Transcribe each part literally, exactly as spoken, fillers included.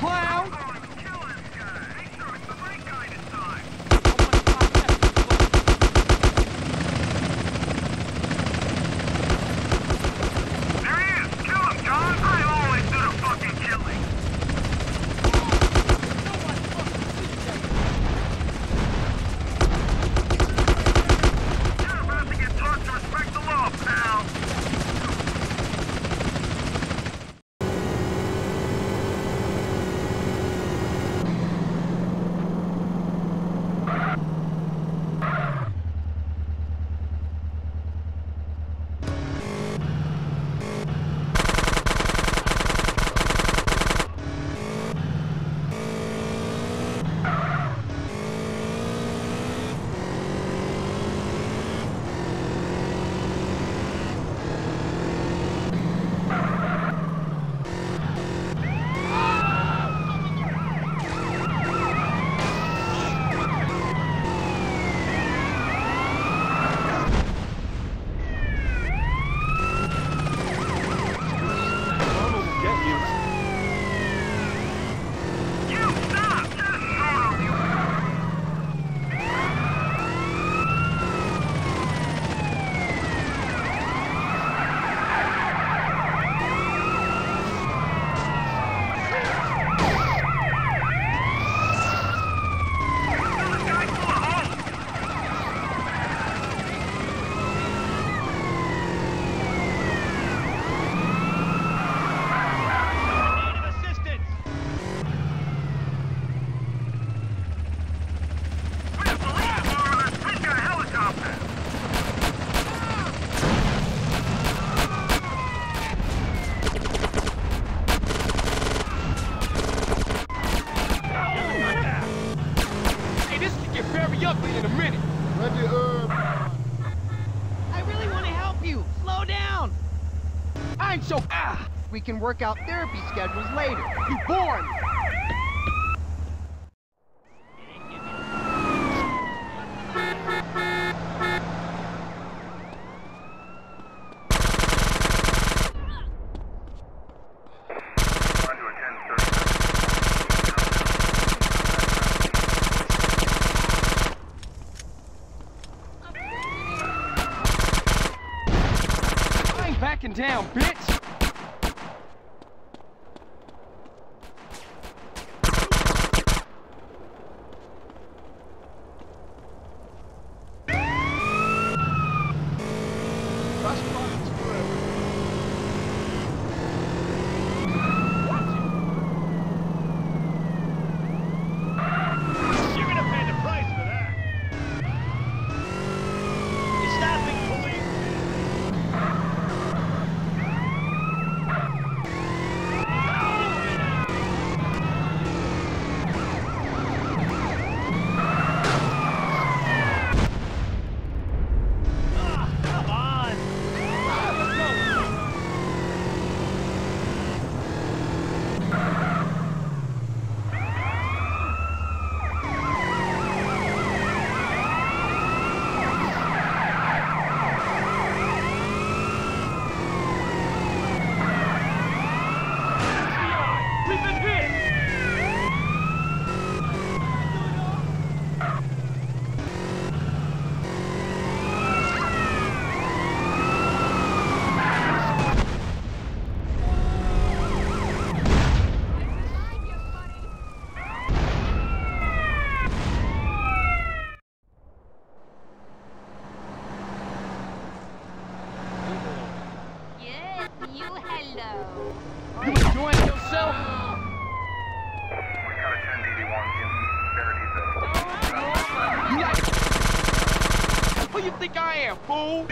clown! We can work out therapy schedules later. You bore me! I ain't backing down, bitch! Fool!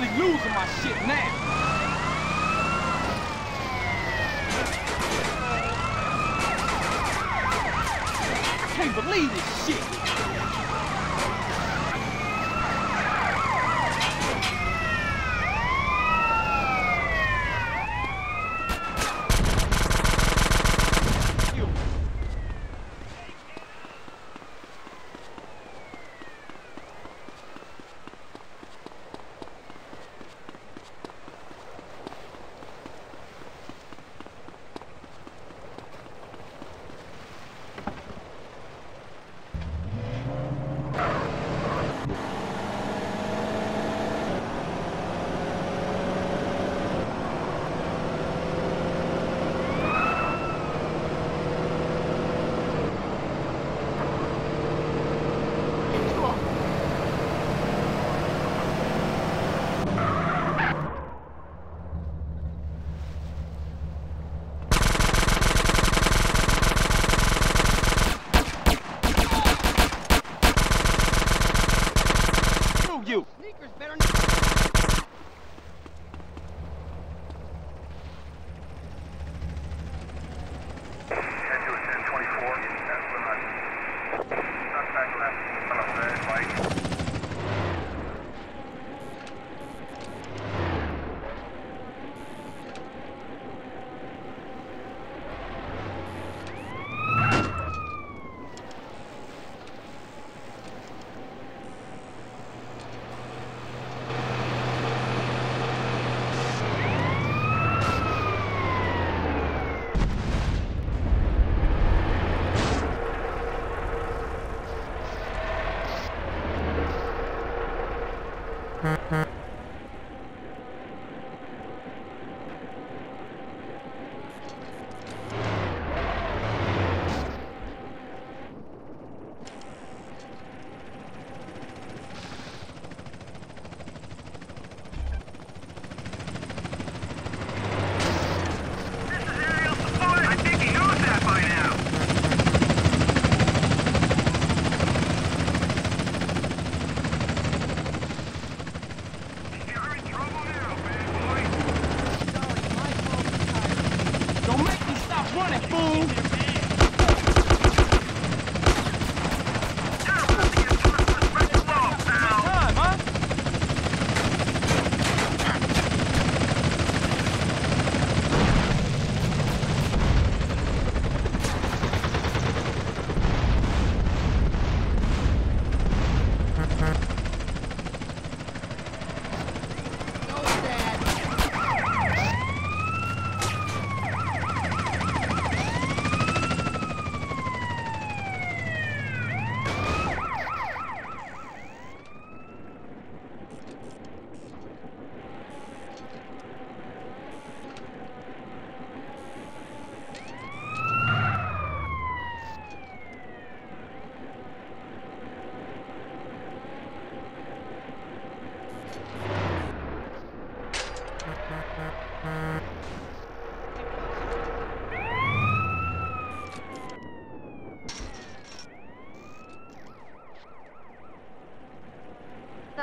really losing my shit now. I can't believe this shit.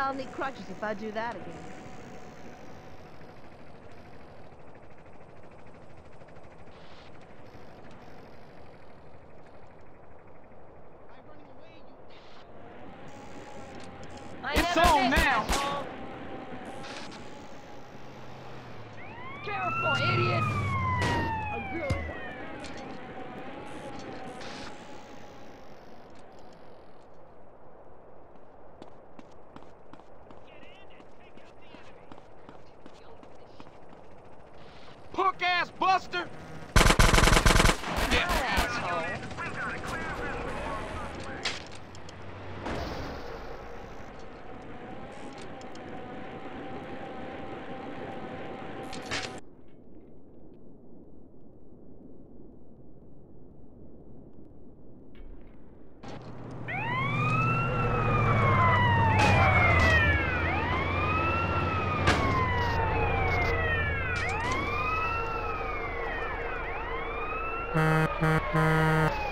I'll need crutches if I do that again. I it's on now! Careful, idiot! A girl. Punk-ass buster! Yeah. Ha ha ha.